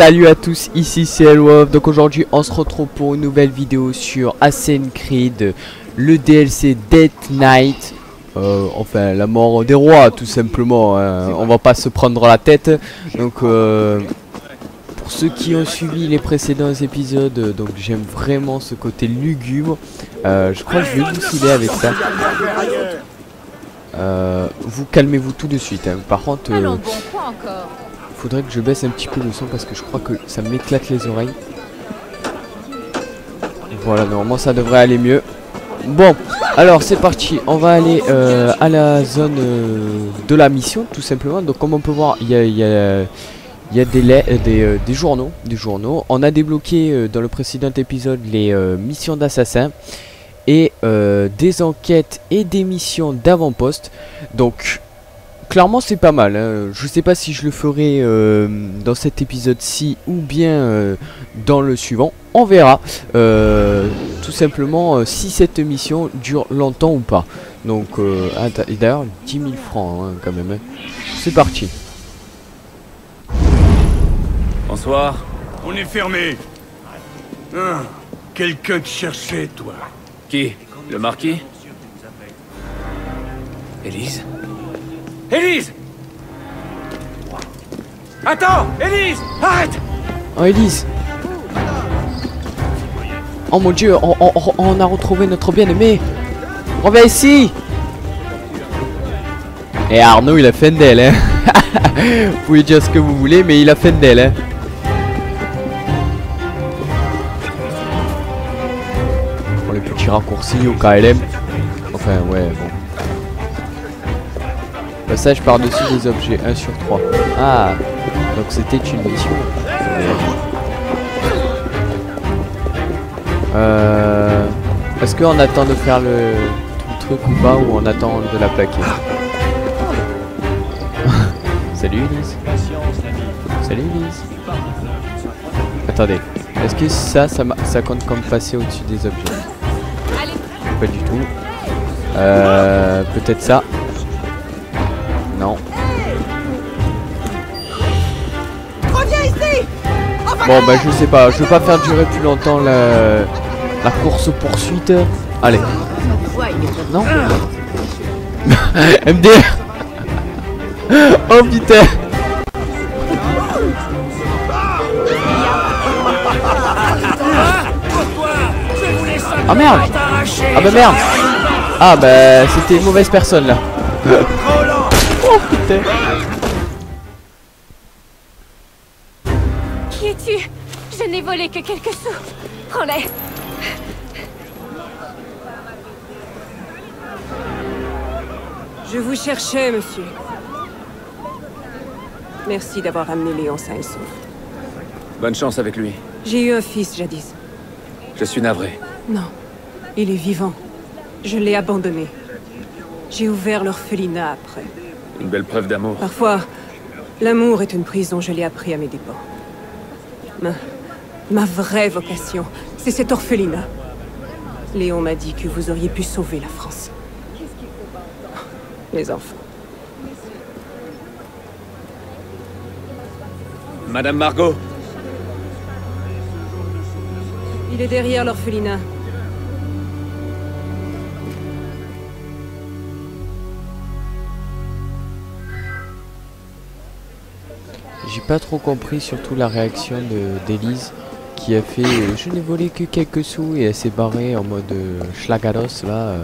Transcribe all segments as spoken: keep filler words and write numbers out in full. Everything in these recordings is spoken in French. Salut à tous, ici c'est Elwolf. Donc aujourd'hui on se retrouve pour une nouvelle vidéo sur Assassin's Creed, le D L C Dead Knight, euh, enfin la mort des rois tout simplement, hein. On va pas se prendre la tête. Donc euh, pour ceux qui ont suivi les précédents épisodes, donc j'aime vraiment ce côté lugubre. euh, Je crois que je vais vous filer avec ça. euh, Vous calmez-vous tout de suite, hein. Par contre euh, faudrait que je baisse un petit peu le son parce que je crois que ça m'éclate les oreilles. Voilà, normalement ça devrait aller mieux. Bon, alors c'est parti. On va aller euh, à la zone euh, de la mission tout simplement. Donc comme on peut voir, il y a, y a, y a des, lait, euh, des, euh, des, journaux, des journaux. On a débloqué euh, dans le précédent épisode les euh, missions d'assassins et euh, des enquêtes et des missions d'avant-poste. Donc... clairement c'est pas mal, hein. Je sais pas si je le ferai euh, dans cet épisode-ci ou bien euh, dans le suivant, on verra euh, tout simplement euh, si cette mission dure longtemps ou pas. Donc, euh, et d'ailleurs dix mille francs hein, quand même, hein. C'est parti. Bonsoir. On est fermé. Ah, quelqu'un te cherchait toi. Qui? Le marquis? Élise? Élise! Attends! Élise! Arrête! Oh Élise! Oh mon dieu, on, on, on a retrouvé notre bien-aimé! Reviens ici! Et Arnaud il a faim d'elle, hein. Vous pouvez dire ce que vous voulez mais il a faim d'elle, hein. Pour les petits raccourcis au K L M. Enfin ouais bon. Passage par-dessus des objets, un sur trois. Ah, donc c'était une mission. Euh, Est-ce qu'on attend de faire le, le truc ou pas, ou on attend de la plaquer? Salut Elise. Salut Elise. Attendez, est-ce que ça, ça, ça compte comme passer au-dessus des objets? Pas du tout. Euh, Peut-être ça. Non. Bon bah je sais pas, je veux pas faire durer plus longtemps la, la course poursuite. Allez. Non. M D R. Oh putain. Ah merde. Ah bah merde. Ah bah c'était une mauvaise personne là. Qui es-tu? Je n'ai volé que quelques sous. Prends-les. Je vous cherchais, monsieur. Merci d'avoir amené Léon sain et sauf. Bonne chance avec lui. J'ai eu un fils jadis. Je suis navré. Non, il est vivant. Je l'ai abandonné. J'ai ouvert l'orphelinat après. Une belle preuve d'amour. Parfois, l'amour est une prison, je l'ai appris à mes dépens. Ma, ma vraie vocation, c'est cet orphelinat. Léon m'a dit que vous auriez pu sauver la France. Les enfants. Madame Margot. Il est derrière l'orphelinat. J'ai pas trop compris, surtout la réaction d'Élise qui a fait euh, je n'ai volé que quelques sous et elle s'est barrée en mode euh, schlagados là. Euh,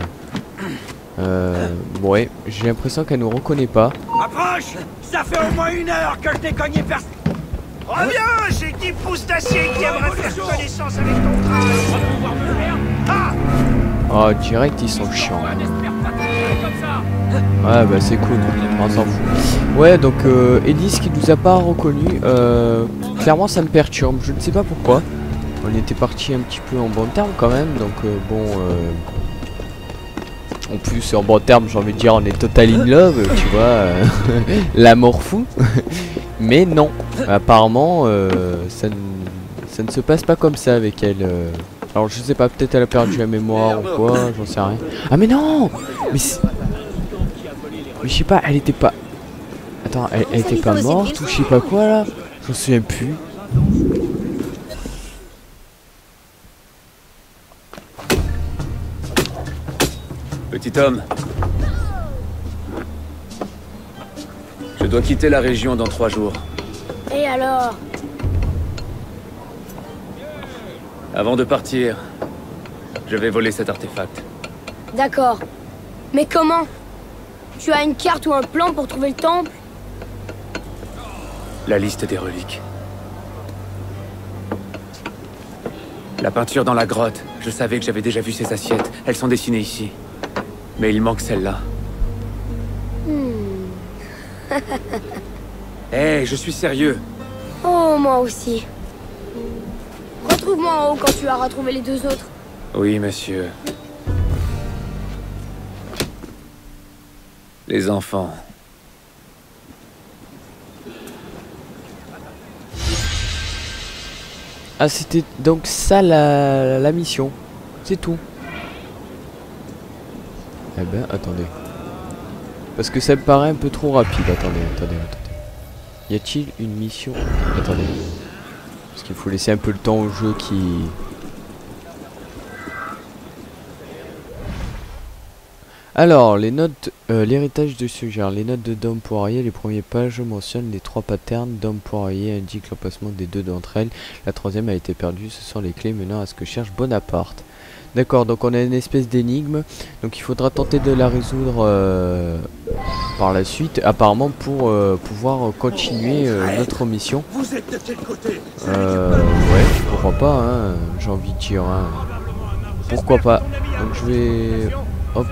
euh, ouais, j'ai l'impression qu'elle nous reconnaît pas. Approche! Ça fait au moins une heure que je t'ai cogné personne. Reviens, j'ai dix pouces d'acier qui aimeraient faire connaissance avec ton train. Ah! Oh, direct, ils sont chiants. Ouais bah c'est cool, on s'en fout. Ouais donc euh, Élise qui nous a pas reconnu, euh, clairement ça me perturbe, je ne sais pas pourquoi. On était parti un petit peu en bon terme quand même, donc euh, bon euh, en plus en bon terme j'ai envie de dire on est total in love, tu vois, euh, la mort fou. Mais non, apparemment euh, ça, ça ne se passe pas comme ça avec elle. euh. Alors je sais pas, peut-être elle a perdu la mémoire ou quoi, j'en sais rien. Ah mais non. Mais Mais je sais pas, elle était pas... Attends, elle, elle était pas morte ou je sais pas quoi là. J'en souviens plus. Petit homme. Je dois quitter la région dans trois jours. Et alors? Avant de partir, je vais voler cet artefact. D'accord. Mais comment? Tu as une carte ou un plan pour trouver le temple? La liste des reliques. La peinture dans la grotte. Je savais que j'avais déjà vu ces assiettes. Elles sont dessinées ici. Mais il manque celle-là. Hmm. Hey, je suis sérieux. Oh, moi aussi. Retrouve-moi en haut quand tu as retrouvé les deux autres. Oui, monsieur. Les enfants. Ah, c'était donc ça la, la mission. C'est tout. Eh ben, attendez. Parce que ça me paraît un peu trop rapide. Attendez, attendez, attendez. Y a-t-il une mission? Attendez. Parce qu'il faut laisser un peu le temps au jeu qui... Alors, les notes... Euh, l'héritage de suggère. Les notes de Dom Poirier, les premières pages mentionnent les trois patterns. Dom Poirier indique l'emplacement des deux d'entre elles. La troisième a été perdue. Ce sont les clés menant à ce que cherche Bonaparte. D'accord, donc on a une espèce d'énigme. Donc il faudra tenter de la résoudre euh, par la suite, apparemment pour euh, pouvoir continuer euh, notre mission. Euh, ouais, pourquoi pas, hein, j'ai envie de dire. Hein. Pourquoi pas. Donc je vais... Hop,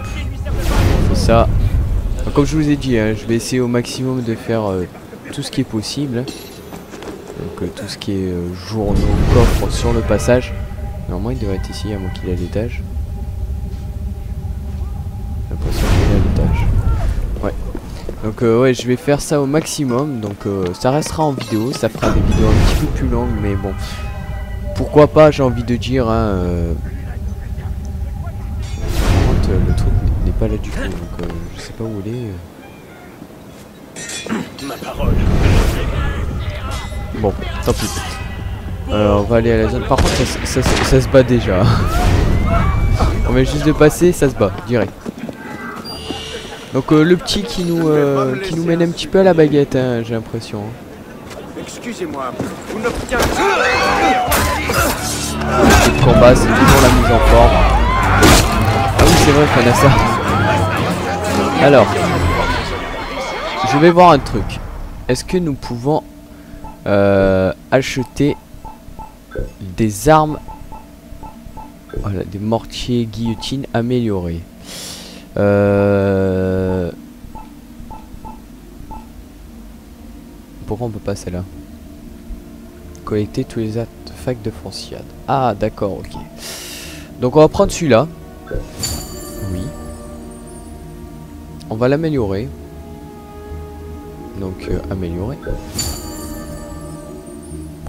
c'est ça. Donc, comme je vous ai dit, hein, je vais essayer au maximum de faire euh, tout ce qui est possible. Donc euh, tout ce qui est euh, journaux, coffres sur le passage. Normalement il devrait être ici, à moins qu'il est à l'étage. J'ai l'impression qu'il est à l'étage. Ouais. Donc euh, ouais, je vais faire ça au maximum. Donc euh, ça restera en vidéo. Ça fera des vidéos un petit peu plus longues. Mais bon, pourquoi pas, j'ai envie de dire. Hein, euh... Par contre, euh, le truc n'est pas là du tout. Donc euh, je sais pas où il est. Ma parole. Bon, tant pis. Alors on va aller à la zone. Par contre ça, ça, ça, ça se bat déjà. On vient juste de passer, ça se bat direct. Donc euh, le petit qui nous euh, qui nous mène un petit peu à la baguette, hein, j'ai l'impression. Excusez-moi, vous n'obtiendrez rien. Le combat c'est toujours la mise en forme. Ah oui c'est vrai qu'on a ça. Alors je vais voir un truc. Est-ce que nous pouvons euh, acheter des armes, voilà, des mortiers guillotines améliorés. Euh... Pourquoi on peut pas celle-là? Collecter tous les artefacts de Fonciade. Ah d'accord, ok. Donc on va prendre celui-là. Oui. On va l'améliorer. Donc euh, améliorer.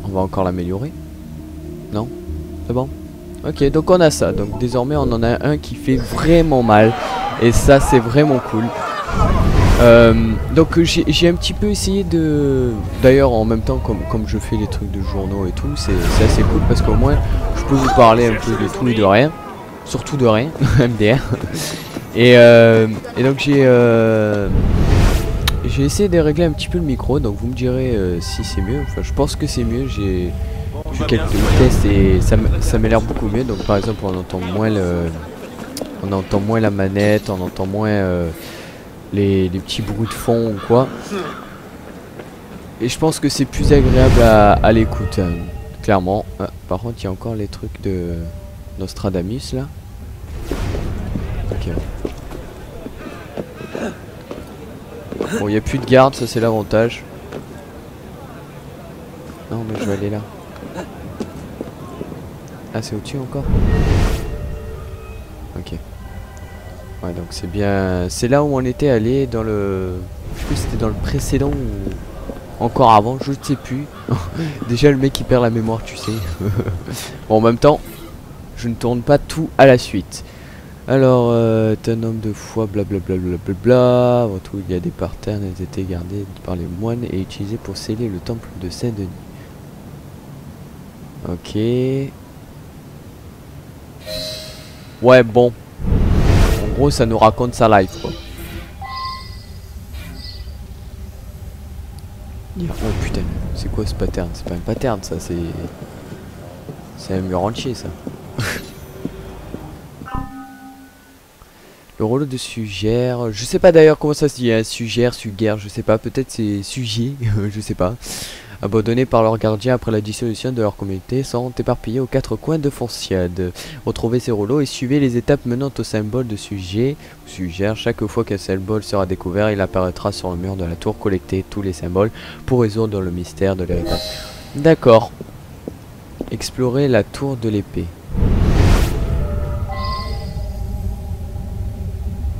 On va encore l'améliorer. Non, c'est bon. Ok, donc on a ça. Donc désormais, on en a un qui fait vraiment mal. Et ça, c'est vraiment cool. Euh, donc j'ai un petit peu essayé de... D'ailleurs, en même temps, comme, comme je fais les trucs de journaux et tout, c'est assez cool parce qu'au moins, je peux vous parler un peu de tout et de rien. Surtout de rien, M D R. Et, euh, et donc j'ai... Euh, j'ai essayé de régler un petit peu le micro. Donc vous me direz euh, si c'est mieux. Enfin, je pense que c'est mieux. J'ai... Je fais quelques tests et ça m'a l'air beaucoup mieux. Donc par exemple on entend moins le, on entend moins la manette, on entend moins euh, les, les petits bruits de fond ou quoi. Et je pense que c'est plus agréable à, à l'écoute, hein, clairement. Ah, par contre il y a encore les trucs de Nostradamus là. Ok. Bon il n'y a plus de garde, ça c'est l'avantage. Non mais je vais aller là. Ah c'est au-dessus encore. Ok. Ouais donc c'est bien. C'est là où on était allé dans le. Je sais plus si c'était dans le précédent ou encore avant, je ne sais plus. Déjà le mec qui perd la mémoire tu sais. Bon en même temps, je ne tourne pas tout à la suite. Alors euh, t'es un homme de foi, blablabla bla bla bla. Avant tout il y a des parterres qui étaient gardés par les moines et utilisés pour sceller le temple de Saint-Denis. Ok. Ouais bon, on gros ça nous raconte sa life quoi. Oh putain, c'est quoi ce pattern? C'est pas un pattern ça, c'est... C'est un mur entier ça. Le rôle de suggère, je sais pas d'ailleurs comment ça se dit, hein, suggère, suggère, je sais pas, peut-être c'est sujet, je sais pas. Abandonnés par leurs gardiens après la dissolution de leur communauté, sont éparpillés aux quatre coins de Fonciade. Retrouvez ces rouleaux et suivez les étapes menant au symbole de sujet ou suggère. Chaque fois qu'un symbole sera découvert, il apparaîtra sur le mur de la tour. Collectez tous les symboles pour résoudre le mystère de l'héritage. D'accord. Explorez la tour de l'épée.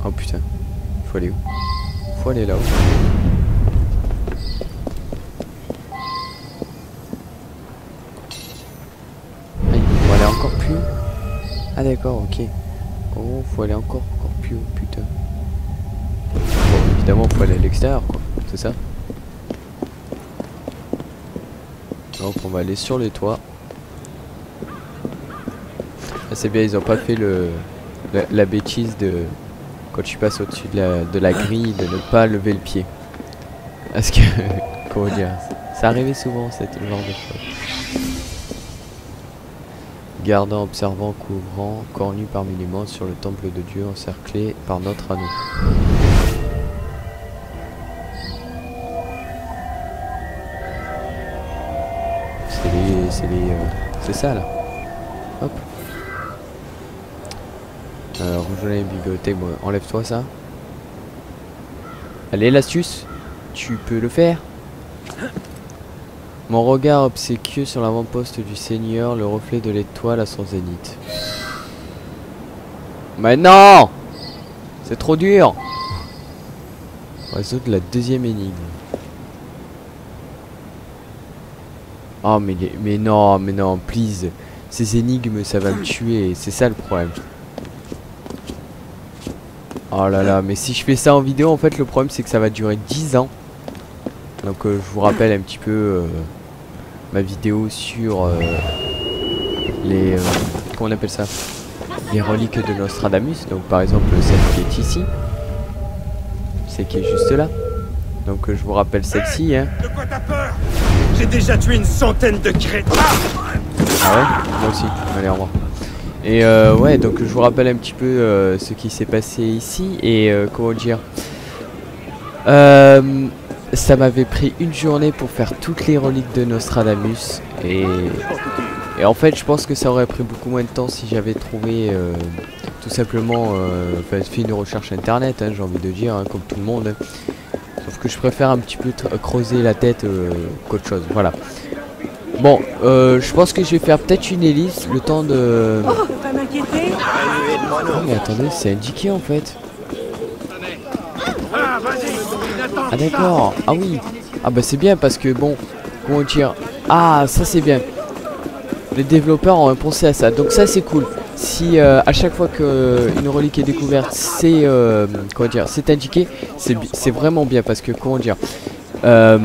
Oh putain, faut aller où? Faut aller là-haut. Allez, faut aller encore plus haut. Ah d'accord, ok. Oh, faut aller encore, encore plus haut, putain. Bon, évidemment, faut aller à l'extérieur, quoi. C'est ça? Donc on va aller sur les toits. Ah, c'est bien, ils ont pas fait le la, la bêtise de... Quand tu passes au-dessus de la, de la grille, de ne pas lever le pied. Parce que, comment dire, ça arrivait souvent, cette genre de choses. Gardant, observant, couvrant, cornu parmi les morts sur le temple de Dieu, encerclé par notre anneau. C'est les... c'est les... Euh, c'est ça, là. Hop. Euh, rejoignez les bibliothèques, bon, enlève-toi ça. Allez, l'astuce, tu peux le faire. Mon regard obséquieux sur l'avant-poste du Seigneur, le reflet de l'étoile à son zénith. Mais non, c'est trop dur. Résoudre la deuxième énigme. Oh, mais, mais non, mais non, please. Ces énigmes, ça va me tuer, c'est ça le problème. Oh là là, mais si je fais ça en vidéo, en fait, le problème, c'est que ça va durer dix ans. Donc, euh, je vous rappelle un petit peu euh, ma vidéo sur euh, les... Euh, comment on appelle ça? Les reliques de Nostradamus. Donc, par exemple, celle qui est ici. Celle qui est juste là. Donc, euh, je vous rappelle celle-ci, hein. De quoi t'as peur? J'ai déjà tué une centaine de crétins. Ah ouais? Moi aussi. Allez, au revoir. Et euh, ouais, donc je vous rappelle un petit peu euh, ce qui s'est passé ici et euh, comment dire. Euh, ça m'avait pris une journée pour faire toutes les reliques de Nostradamus et, et en fait je pense que ça aurait pris beaucoup moins de temps si j'avais trouvé euh, tout simplement euh, fait une recherche internet, hein, j'ai envie de dire, hein, comme tout le monde. Hein. Sauf que je préfère un petit peu creuser la tête euh, qu'autre chose, voilà. Bon, euh, je pense que je vais faire peut-être une hélice, le temps de... Oh, pas m'inquiéter. Oh, mais attendez, c'est indiqué en fait. Ah d'accord, ah oui. Ah bah c'est bien parce que bon, comment dire... Ah, ça c'est bien. Les développeurs ont pensé à ça, donc ça c'est cool. Si euh, à chaque fois qu'une relique est découverte, c'est euh, comment dire, c'est indiqué, c'est vraiment bien parce que comment dire... Euh,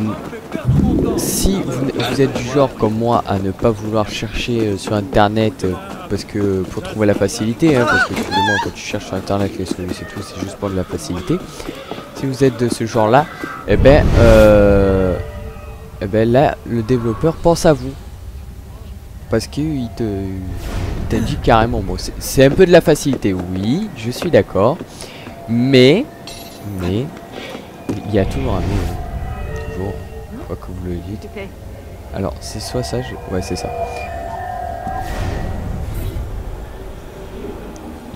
Si vous, vous êtes du genre comme moi à ne pas vouloir chercher euh, sur internet euh, parce que pour trouver la facilité, hein, parce que finalement quand tu cherches sur internet les solutions et tout, c'est juste pour de la facilité. Si vous êtes de ce genre là, et eh ben, euh, eh ben là le développeur pense à vous parce qu'il te t'indique carrément. Bon, c'est un peu de la facilité, oui, je suis d'accord, mais mais il y a toujours un mais, toujours. Que vous le dites. Alors c'est soit ça, je... ouais c'est ça.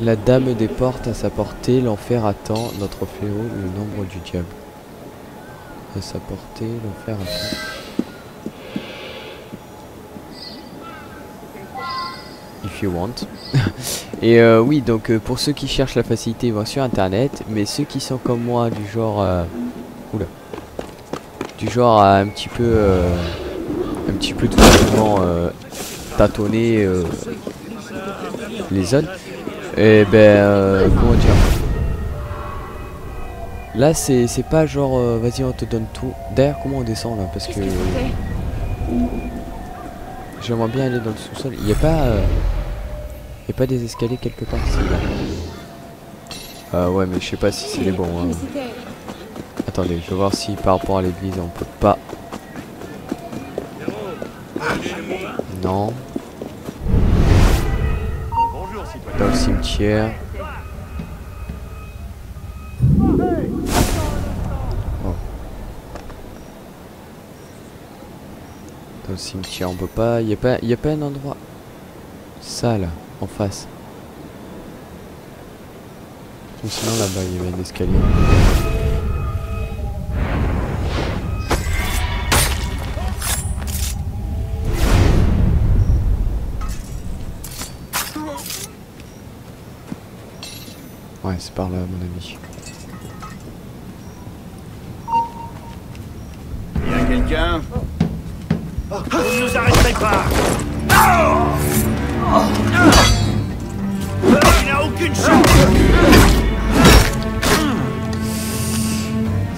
La dame des portes à sa portée, l'enfer attend, notre fléau, le nombre du diable. À sa portée, l'enfer attend. If you want. Et euh, oui, donc euh, pour ceux qui cherchent la facilité, ils vont sur internet, mais ceux qui sont comme moi du genre... Euh... Oula. Du genre à un petit peu euh, un petit peu tout simplement euh, tâtonner euh, les zones et ben euh, comment dire là c'est pas genre euh, vas-y on te donne tout. D'ailleurs comment on descend là parce que j'aimerais bien aller dans le sous-sol. Il n'y a pas euh, y a pas des escaliers quelque part ici, là. Euh, ouais, mais je sais pas si c'est les bons. Hein. Attendez, je vais voir si par rapport à l'église on peut pas. Non. Dans le cimetière. Dans le cimetière, on peut pas. Il n'y a pas, y a pas un endroit. Ça là, en face. Ou sinon là-bas, il y avait un escalier. Ouais, c'est par là, à mon avis. Il y a quelqu'un ? Vous ne nous arrêterez pas. Il n'a aucune chance.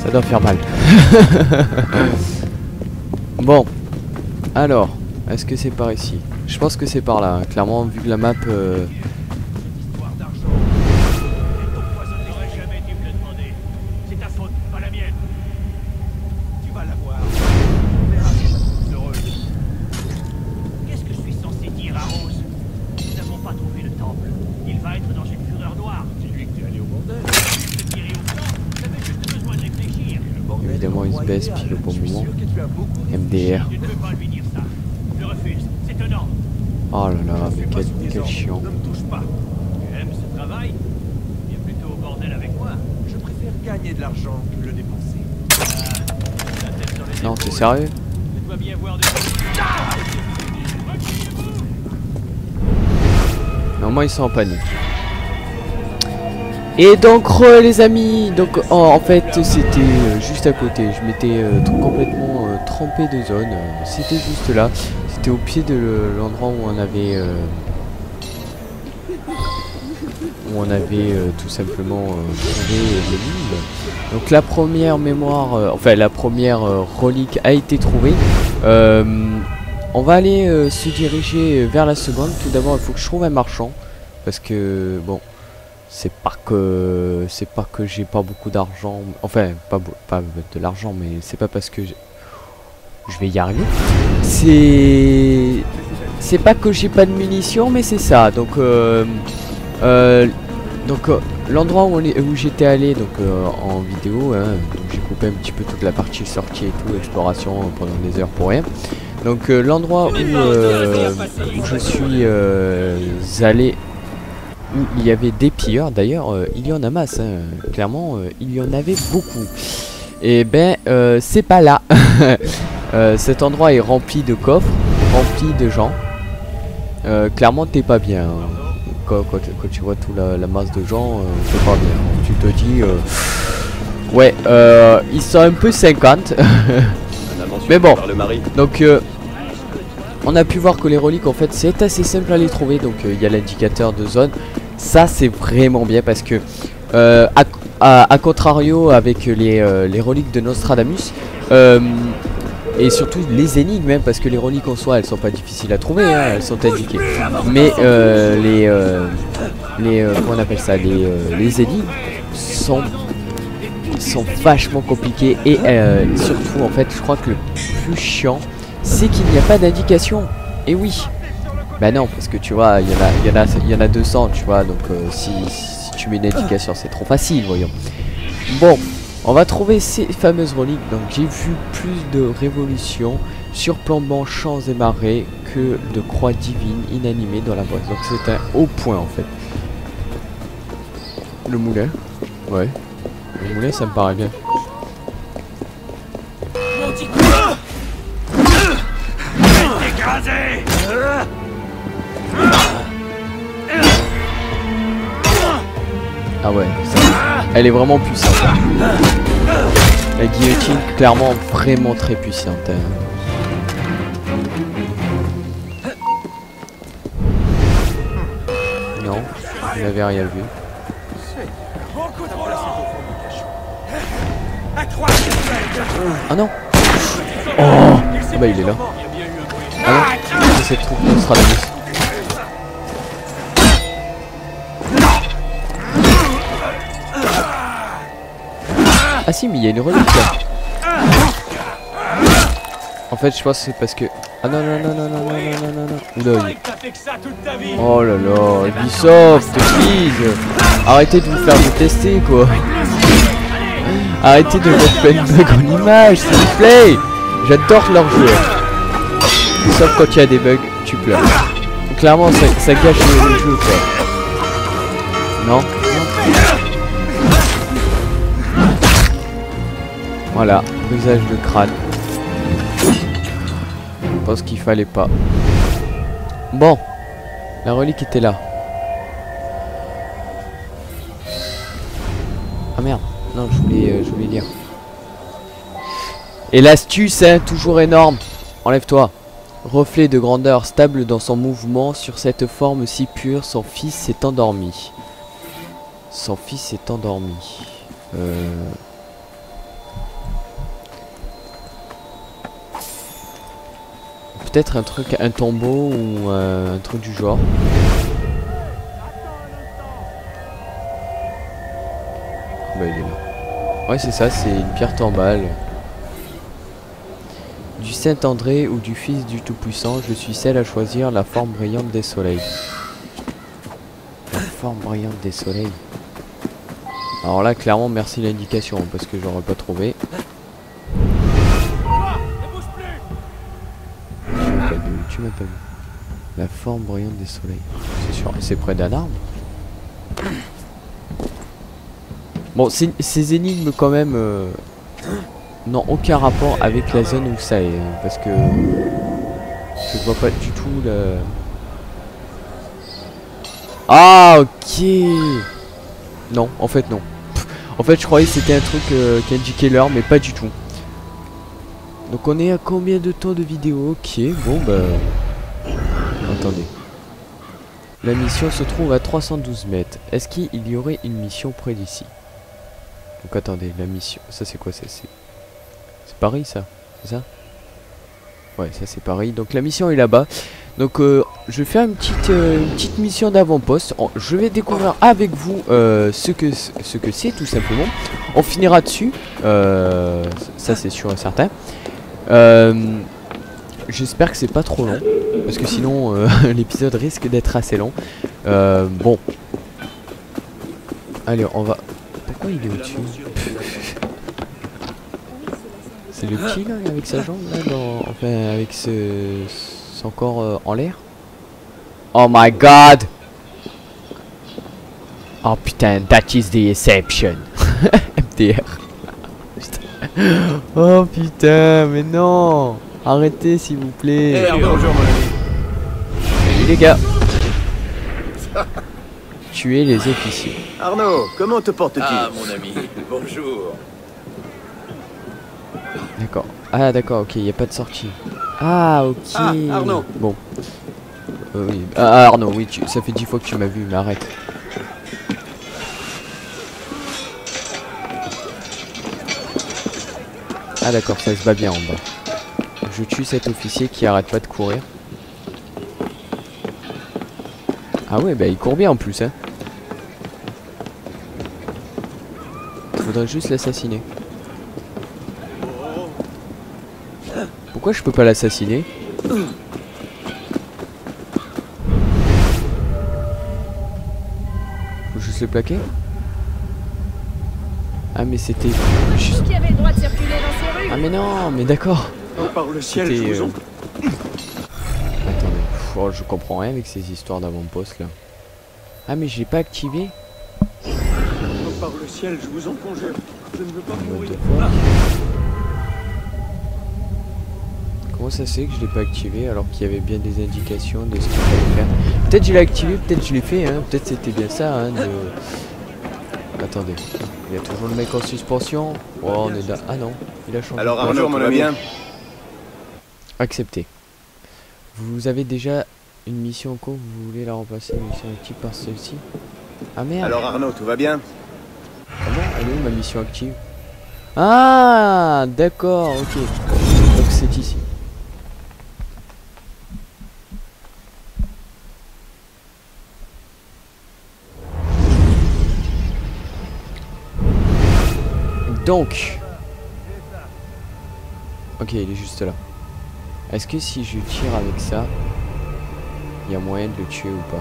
Ça doit faire mal. Bon. Alors, est-ce que c'est par ici? Je pense que c'est par là. Hein. Clairement, vu que la map... Euh... Pile au bon moment. M D R. Oh là là, mais quel, quel chiant. Non, t'es sérieux? Non, moi ils sont en panique. Et donc euh, les amis, donc oh, en fait c'était euh, juste à côté, je m'étais euh, complètement euh, trempé de zone, euh, c'était juste là, c'était au pied de l'endroit où on avait euh, où on avait euh, tout simplement trouvé euh, le livre. Donc la première mémoire, euh, enfin la première euh, relique a été trouvée. Euh, on va aller euh, se diriger vers la seconde. Tout d'abord il faut que je trouve un marchand parce que bon. C'est pas que c'est pas que j'ai pas beaucoup d'argent, enfin pas pas de l'argent, mais c'est pas parce que je vais y arriver. C'est c'est pas que j'ai pas de munitions, mais c'est ça. Donc euh, euh, donc euh, l'endroit où, où j'étais allé, donc euh, en vidéo, hein, j'ai coupé un petit peu toute la partie sortie et tout, exploration pendant des heures pour rien. Donc euh, l'endroit où, euh, où je suis euh, allé. Où il y avait des pilleurs, d'ailleurs euh, il y en a masse, hein. Clairement euh, il y en avait beaucoup. Et ben euh, c'est pas là. euh, Cet endroit est rempli de coffres, rempli de gens. euh, Clairement t'es pas bien, hein. quand, quand, quand tu vois toute la, la masse de gens, euh, t'es pas bien. Tu te dis euh... ouais euh, ils sont un peu cinquante. Mais bon, donc euh, on a pu voir que les reliques en fait c'est assez simple à les trouver. Donc il euh, y a l'indicateur de zone. Ça c'est vraiment bien parce que euh, à, à, à contrario avec les, euh, les reliques de Nostradamus euh, et surtout les énigmes même, parce que les reliques en soi elles sont pas difficiles à trouver, hein, elles sont indiquées. Mais euh, les, euh, les euh, comment on appelle ça, les, euh, les énigmes sont, sont vachement compliquées. Et euh, surtout en fait je crois que le plus chiant c'est qu'il n'y a pas d'indication. Et oui. Bah non, parce que tu vois, il y en a, il y en a, il y en a deux cents, tu vois. Donc euh, si, si tu mets une indication, c'est trop facile, voyons. Bon, on va trouver ces fameuses reliques. Donc j'ai vu plus de révolutions surplombant champs et marais que de croix divines inanimées dans la boîte. Donc c'est un haut point en fait. Le moulin. Ouais. Le moulin, ça me paraît bien. Ah ouais, ça, elle est vraiment puissante. La guillotine, clairement, vraiment très puissante. Hein. Non, je n'avais rien vu. Ah non. Oh, ah bah il est là. Ah non, c'est trop, on sera la mousse. Ah si, mais il y a une relique là. En fait, je pense que c'est parce que... Ah non, non, non, non, non, non, non, non, non. Oh là là, Ubisoft, please. Arrêtez de vous faire détester, quoi. Arrêtez de mettre plein de bugs en image, s'il vous plaît. J'adore leur jeu. Sauf quand il y a des bugs, tu pleures. Clairement, ça, ça gâche le, le jeu, quoi. Non. Voilà, brisage de crâne. Je pense qu'il fallait pas. Bon, la relique était là. Ah merde, non, je voulais, euh, je voulais dire. Et l'astuce, hein, toujours énorme. Enlève-toi. Reflet de grandeur stable dans son mouvement, sur cette forme si pure, son fils s'est endormi. Son fils s'est endormi. Euh... Peut-être un truc, un tombeau ou euh, un truc du genre. Bah il est là. Ouais c'est ça, c'est une pierre tombale. Du Saint-André ou du Fils du Tout-Puissant, je suis celle à choisir la forme brillante des soleils. La forme brillante des soleils. Alors là, clairement, merci l'indication, parce que j'aurais pas trouvé. Tu m'as pas vu, tu m'as pas vu. La forme brillante des soleils. C'est sûr, c'est près d'un arbre. Bon, ces énigmes quand même... Euh Non, aucun rapport avec la zone où ça est, parce que je vois pas du tout le... Ah ok. Non, en fait non. Pff, en fait je croyais que c'était un truc euh, qui indiquait l'heure, mais pas du tout. Donc on est à combien de temps de vidéo? Ok, bon bah... Attendez. La mission se trouve à trois cent douze mètres. Est-ce qu'il y aurait une mission près d'ici? Donc attendez, la mission... Ça c'est quoi ça? C'est... C'est Paris ça, c'est ça? Ouais ça c'est Paris, donc la mission est là-bas. Donc euh, je vais faire une petite, euh, une petite mission d'avant-poste. Je vais découvrir avec vous euh, ce que ce que c'est tout simplement. On finira dessus, euh, ça c'est sûr et certain. euh, J'espère que c'est pas trop long, parce que sinon euh, l'épisode risque d'être assez long. euh, Bon. Allez on va... Pourquoi il est au-dessus? C'est le petit là, avec sa jambe là, dans... enfin avec ce... son corps euh, en l'air. Oh my god! Oh putain, that is the exception. M D R. Putain. Oh putain, mais non! Arrêtez s'il vous plaît. Hey, salut les gars. Tuez les officiers. Arnaud, comment te portes-tu? Ah mon ami, bonjour. D'accord. Ah d'accord, ok, il n'y a pas de sortie. Ah ok. Ah, Arnaud. Bon. Euh, oui. Ah Arnaud, oui, tu... ça fait dix fois que tu m'as vu, mais arrête. Ah d'accord, ça se bat bien en bas. Je tue cet officier qui arrête pas de courir. Ah ouais, bah il court bien en plus, hein. Faudrait juste l'assassiner. Pourquoi je peux pas l'assassiner? Faut juste le plaquer? Ah mais c'était... Juste... Ah mais non, mais d'accord. C'était... Euh... Attendez, oh, je comprends rien avec ces histoires d'avant-poste là. Ah mais j'ai pas activé. Par le ciel, je vous en conjure. Je ne veux pas mourir. Comment ça c'est que je l'ai pas activé alors qu'il y avait bien des indications de ce qu'il fallait faire? Peut-être je l'ai activé, peut-être je l'ai fait, hein, peut-être c'était bien ça. Hein, de... Attendez, il y a toujours le mec en suspension. Oh, on est là. Ah non, il a changé. Alors bonjour mon ami. Accepté. Vous avez déjà une mission en cours, vous voulez la remplacer, une mission active par celle-ci? Ah merde. Alors Arnaud, tout va bien? Ah bon, elle est où ma mission active? Ah d'accord, ok. Donc c'est ici. Donc. Ok, il est juste là. Est-ce que si je tire avec ça, il y a moyen de le tuer ou pas?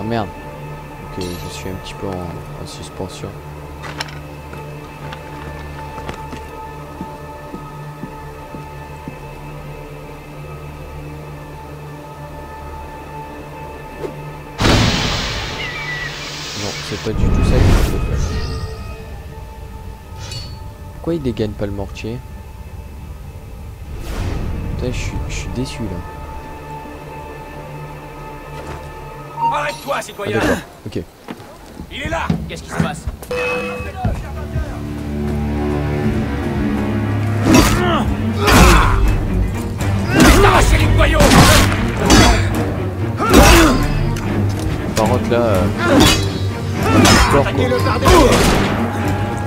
Oh merde. Donc euh, je suis un petit peu en, en suspension. C'est pas du tout ça que je veux faire. Pourquoi il dégaine pas le mortier? Putain, je suis déçu là. Arrête-toi, citoyen. Ah, ok. Il est là. Qu'est-ce qui se passe? T'arracher les boyaux. Par contre là. Euh...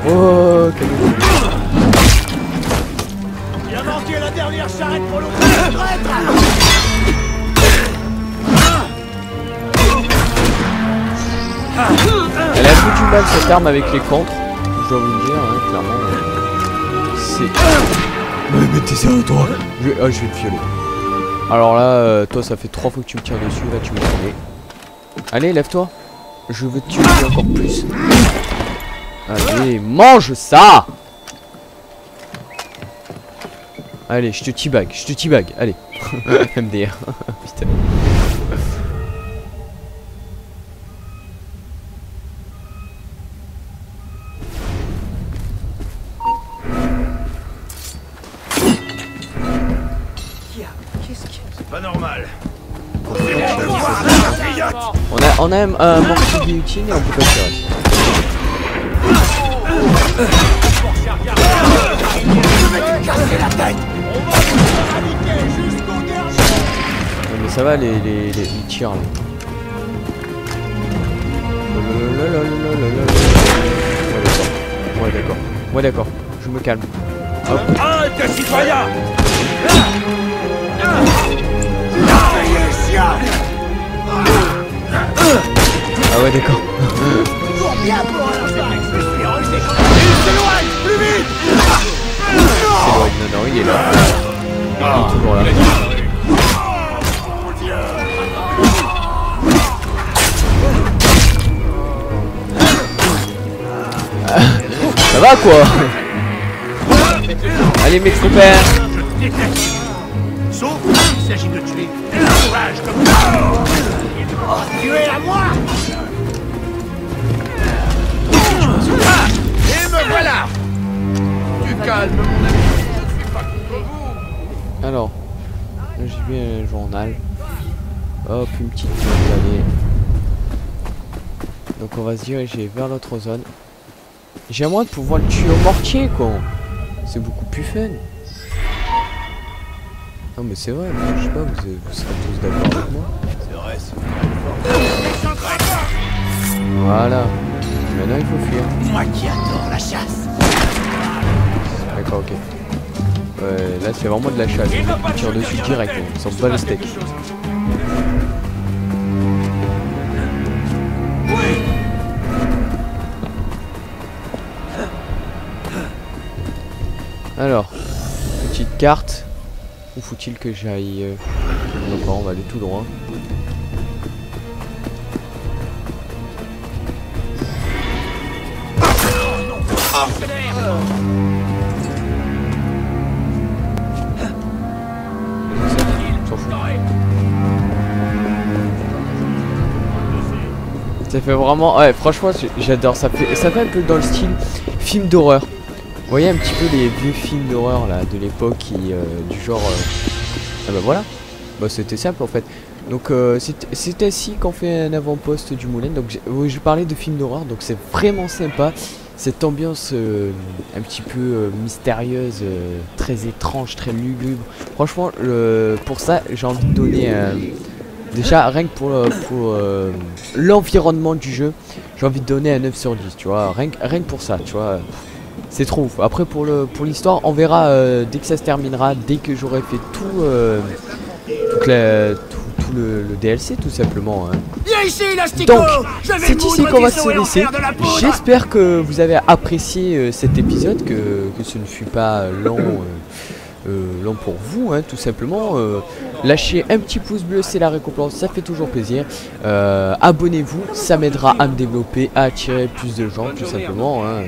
Oh, oh, quel coup. Il a manqué la dernière charrette pour le traître. Elle a foutu mal cette arme avec les contres, je dois vous le dire, hein, clairement. Euh, C'est... Mais t'es sérieux toi? Je vais oh, je vais te violer. Alors là, euh, toi ça fait trois fois que tu me tires dessus, là tu me fais. Allez, lève-toi. Je veux te tuer encore plus. Allez, mange ça. Allez, je te teabag, je te teabag, allez. M D R. Putain. On a un morceau de guillotine et on peut pas le faire. Mais ça va les, les, les tirs. Ouais d'accord. Ouais d'accord. Je me calme. Hop. Ah ouais d'accord. Non non il est là. Il est toujours là. Ça va quoi? Allez mes troupes. Sauf s'il s'agit de tuer un sauvage comme ça. Tu es à moi. Et me voilà. Du calme mon ami, c'est pas contre vous. Alors, là j'ai vu un journal. Hop, une petite allez. Donc on va se diriger vers l'autre zone. J'aimerais pouvoir le tuer au mortier quoi. C'est beaucoup plus fun. Non mais c'est vrai, je sais pas, vous, vous serez tous d'accord avec moi. C'est vrai, c'est vrai. Voilà. Maintenant il faut fuir. Moi qui adore la chasse. D'accord, ok. Ouais, là c'est vraiment de la chasse. On tire dessus direct, on sent pas le steak. Alors, petite carte. Où faut-il que j'aille? Non, bah, on va aller tout droit. Ça fait vraiment, ouais franchement j'adore, ça fait ça fait un peu dans le style film d'horreur. Vous voyez un petit peu les vieux films d'horreur là de l'époque qui euh, du genre euh... ah bah voilà, bah c'était simple en fait. Donc euh, c'est ainsi qu'on fait un avant-poste du moulin. Donc je parlais de films d'horreur, donc c'est vraiment sympa. Cette ambiance euh, un petit peu euh, mystérieuse, euh, très étrange, très lugubre. Franchement, euh, pour ça, j'ai envie de donner un... Déjà, rien que pour, euh, pour euh, l'environnement du jeu, j'ai envie de donner un neuf sur dix, tu vois. Rien, rien que pour ça, tu vois. C'est trop ouf. Après, pour le pour l'histoire, on verra euh, dès que ça se terminera, dès que j'aurai fait tout... Euh, toute la, tout, tout tout le, le D L C tout simplement. Hein. Viens ici, l'astico ! Donc, c'est ici qu'on va se laisser. J'espère que vous avez apprécié euh, cet épisode, que, que ce ne fut pas long, euh, euh, long pour vous, hein, tout simplement. Euh, lâchez un petit pouce bleu, c'est la récompense, ça fait toujours plaisir. Euh, Abonnez-vous, ça m'aidera à me développer, à attirer plus de gens, tout simplement. Hein.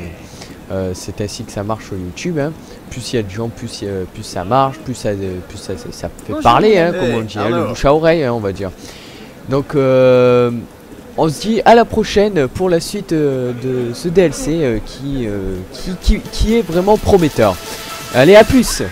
Euh, c'est ainsi que ça marche sur YouTube, hein. Plus il y a de gens, plus, euh, plus ça marche, plus ça, euh, plus ça, ça, ça fait Bonjour, parler, hein, comme on dit, hein, le bouche à oreille, hein, on va dire. Donc euh, on se dit à la prochaine pour la suite euh, de ce D L C euh, qui, euh, qui, qui, qui est vraiment prometteur. Allez, à plus!